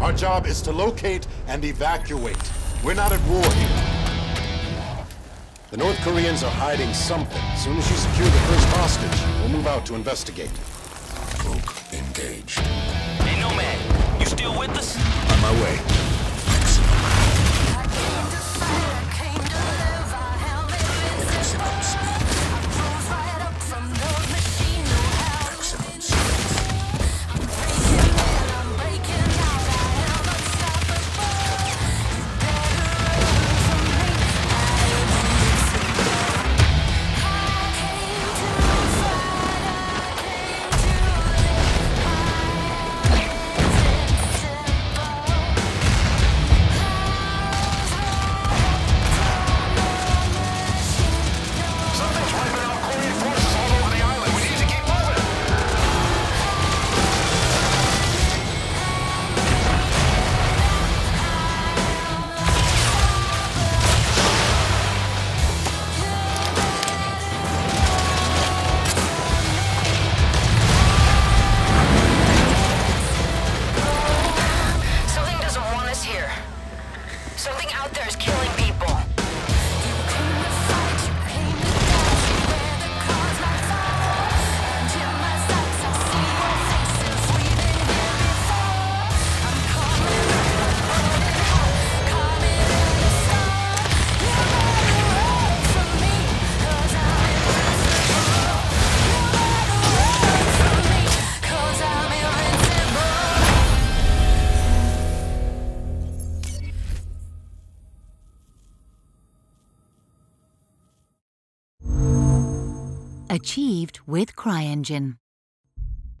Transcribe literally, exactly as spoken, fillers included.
Our job is to locate and evacuate. We're not at war here. The North Koreans are hiding something. As soon as you secure the first hostage, we'll move out to investigate. Folk engaged. Hey, Nomad, you still with us? On my way. Achieved with CryEngine.